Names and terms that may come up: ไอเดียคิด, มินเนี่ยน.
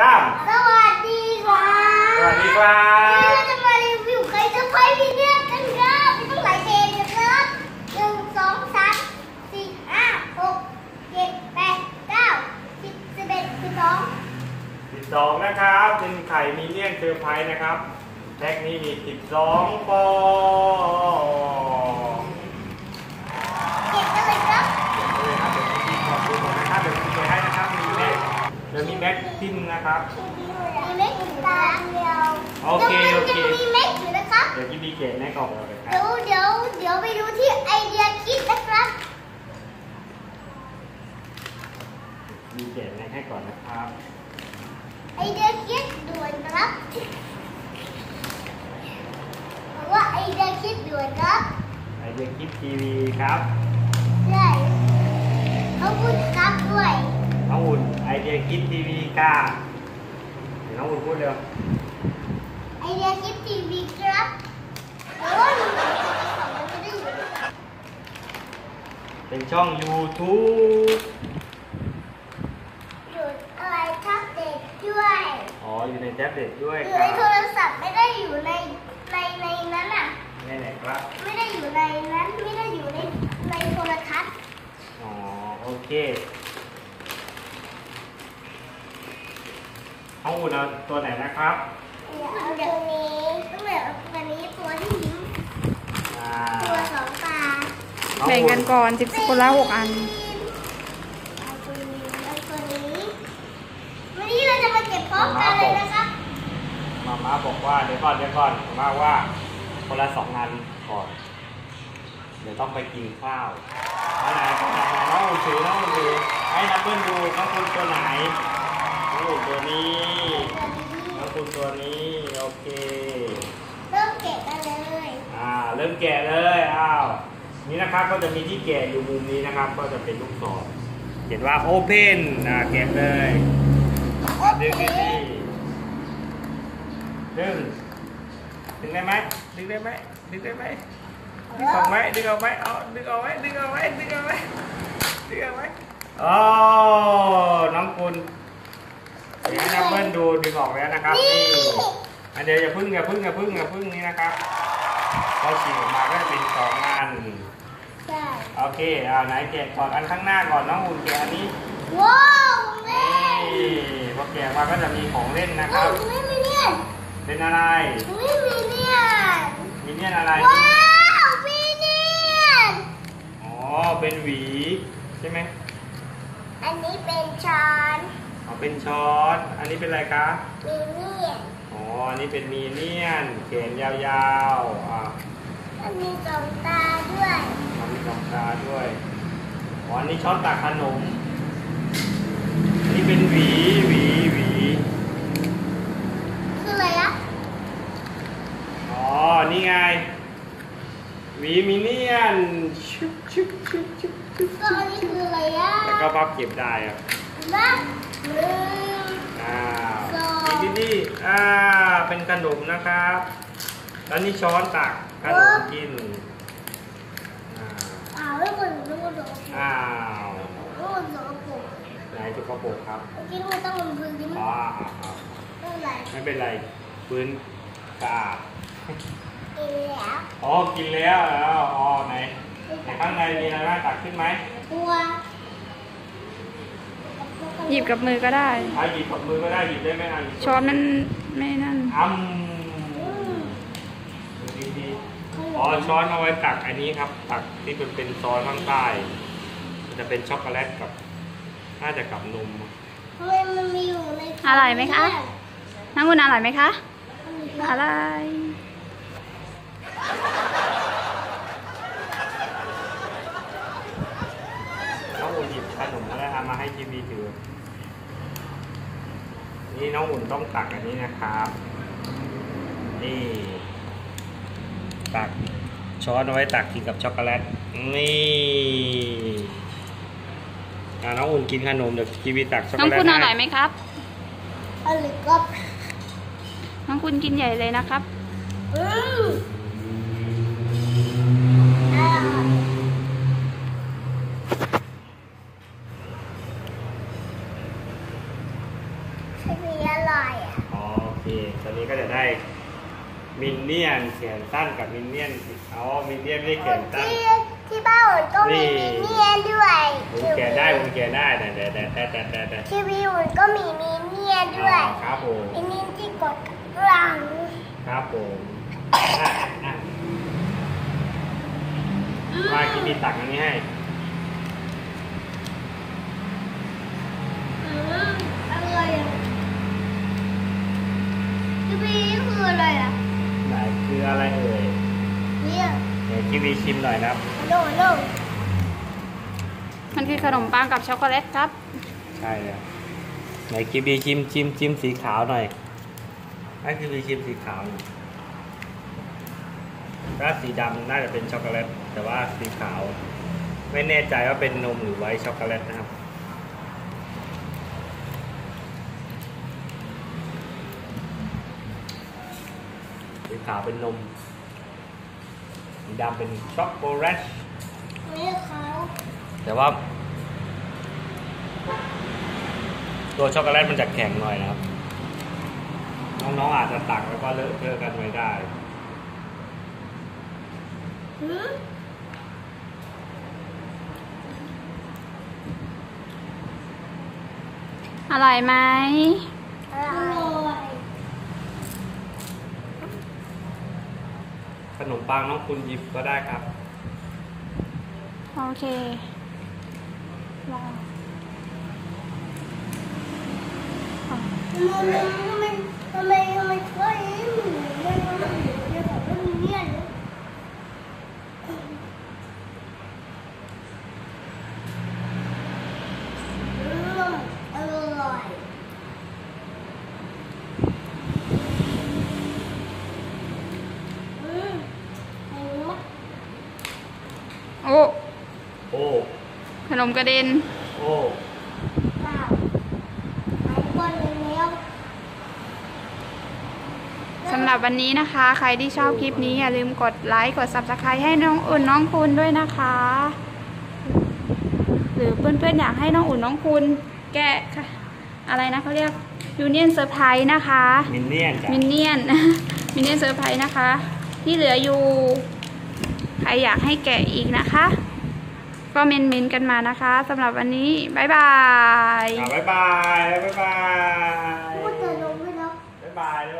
3สวัสดีครับสวัสดีครับเราจะมารีวิวไก่สไปซ์มินเนี่ยนกันครับมีต้องหลายเทนนะครับ1 2 3 4 5 6 7 8 9 10 11 12นะครับเป็นไข่มินเนี่ยนเซอร์ไพรส์นะครับแพ็คนี้มี12ฟองเก็บกันเลยครับเก็บกันเลยครับเดี๋ยวพี่ขอดูก่อนนะครับเดี๋ยวพี่ไปให้นะครับมีแม็กเดี๋ยวมีแม็กจิ้มนะครับมีแม็กจิ้มตาเดียวโอเคโอเคมีแม็กอยู่นะครับเดี๋ยวพี่บีเกตแม็กออกมาเลยครับเดี๋ยวไปดูที่ไอเดียคิดนะครับบีเกตแม็กให้ก่อนนะครับไอเดียคิดด่วนครับว่าไอเดียคิดด่วนครับไอเดียคิดทีวีครับใช่น้องอุ่นครับด้วยน้องอุ่นไอเดียคิดทีวีค่ะเดี๋ยวน้องอุ่นพูดเร็วไอเดียคิดทีวีครับโอ้ยเป็นช่อง YouTube อยู่ในแท็บเล็ตด้วยอ๋ออยู่ในแท็บเล็ตด้วยอยู่ในโทรศัพท์ไม่ได้อยู่ในนั้นอ่ะในไหนครับไม่ได้อยู่ในนั้นไม่ได้อยู่ในโทรทัศน์อ๋อโอเคเอาเราตัวไหนนะครับตัวนี้ต้องแบบตัวนี้ตัวที่ยิ้มตัวสองตาแบ่งกันก่อน10คนละ6อันตัวนี้วันนี้เราจะมาเก็บพร้อมกันเลยนะคะมาม่าบอกว่าเดี๋ยวก่อนมาม่าว่าคนละ2อันก่อนเดี๋ยวต้องไปกินข้าวไหนน้องถือให้นับเบิ้ลดูน้องคุณตัวไหนน้องคุณตัวนี้น้องคุณตัวนี้โอเคเริ่มแกะกันเลยเริ่มแกะเลยนี่นะครับก็จะมีที่แกะอยู่มุมนี้นะครับก็จะเป็นลูกศรเขียนว่า Open แกะเลยดึงนี่ดึงได้ไหมดึงเอาไว้โอ้น้องคุณเดี๋ยวนับเบิ้ลดูดึงออกแล้วนะครับอันเดียวอย่าพึ่งนี่นะครับพอฉีกออกมาก็จะเป็น2อันโอเคเอาไหนแกะก่อนอันข้างหน้าก่อนน้องคุณแกะอันนี้ว้าวแม่พอแกะมาก็จะมีของเล่นนะครับเป็นอะไรมินเนี่ยนอะไรว้าวมินเนี่ยนอ๋อเป็นหวีใช่ไหมอันนี้เป็นช้อนอ๋อเป็นช้อนอันนี้เป็นอะไรคะมินเนี่ยนอ๋ออันนี้เป็นมินเนี่ยนเขียนยาวๆมันมีสองตาด้วยอ๋ออันนี้ช้อนตักขนมอันนี้เป็นหวีอ๋อนี่ไงหวีมินเนี่ยนชุบก็อันนี้คืออะไรอ่ะแล้วก็พับเก็บได้ครับ1 2เป็นขนมนะครับแล้วนี่ช้อนตักขนมกินอ้าวไหนจุกกระปุกครับกินมันต้องบนพื้นดิไม่เป็นไรพื้นกาอ๋อกินแล้วอ๋อไหนข้างในมีอะไรบ้างตักขึ้นไหมหยิบกับมือก็ได้หยิบกับมือก็ได้หยิบได้ไหมช้อนนั้นไม่นั่นดีอ๋อช้อนเอาไว้ตักอันนี้ครับตักที่เป็นซอสข้างใต้จะเป็นช็อกโกแลตกับน่าจะกับนมมันมีอยู่ในอร่อยไหมคะน้ำมันอร่อยไหมคะอะไรน้องอุ่นหยิบขนมแล้วเอามาให้ทีวีถือนี่น้องอุ่นต้องตักอันนี้นะครับนี่ตักช้อนเอาไว้ตักกินกับช็อกโกแลตนี่น้องอุ่นกินขนมเดี๋ยวทีวีตักช็อกโกแลตน้องคุณอร่อยไหมครับอร่อยครับน้องคุณกินใหญ่เลยนะครับ นี้อร่อยอ่ะโอเคตอนนี้ก็จะได้มินเนี่ยนเขียนสั้นกับมินเนี่ยนอ๋อมินเนี่ยนไม่ได้เขียนสั้นที่บ้านก็มีมินเนี่ยนด้วยผมแกะได้ผมแกะได้แต่ทีวีผมก็มีมินเนี่ยนด้วยครับผมมินเนี่ยนที่กดหลังครับผมมากินดีตักอันนี้ให้อะไรอ่ะทีวีคืออะไรอ่ะไหนคืออะไรเอ่ยเนี่ยทีวีชิมหน่อยนะโน่มันคือขนมปังกับช็อกโกแลตครับใช่เลยไหนทีวีชิมสีขาวหน่อยไอ้ทีวีชิมสีขาวถ้าสีดำน่าจะเป็นช็อกโกแลตแต่ว่าสีขาวไม่แน่ใจว่าเป็นนมหรือไว้ช็อกโกแลตนะครับสีขาวเป็นนมสีดำเป็นช็อกโกแลตแต่ว่าตัวช็อกโกแลตมันจะแข็งหน่อยนะครับน้องๆอาจจะตักแล้วก็เลอะเทอะกันไว้ได้อร่อยไหมอร่อยขนมปังน้องคุณหยิบก็ได้ครับโอเคลองทำไมช่วยมันเนี่ยขนมกระเด็นโอ้ว้าวหลายคนแล้วสำหรับวันนี้นะคะใครที่ชอบคลิปนี้อย่าลืมกดไลค์กด Subscribe ให้น้องอุ่นน้องคุณด้วยนะคะหรือเพื่อนๆอยากให้น้องอุ่นน้องคุณแกะอะไรนะเขาเรียกยูเนี่ยนเซอร์ไพรส์นะคะมินเนี่ยนเซอร์ไพรส์นะคะที่เหลืออยู่ใครอยากให้แกะอีกนะคะก็เม้นต์กันมานะคะสำหรับวันนี้บ๊ายบายบ๊ายบาย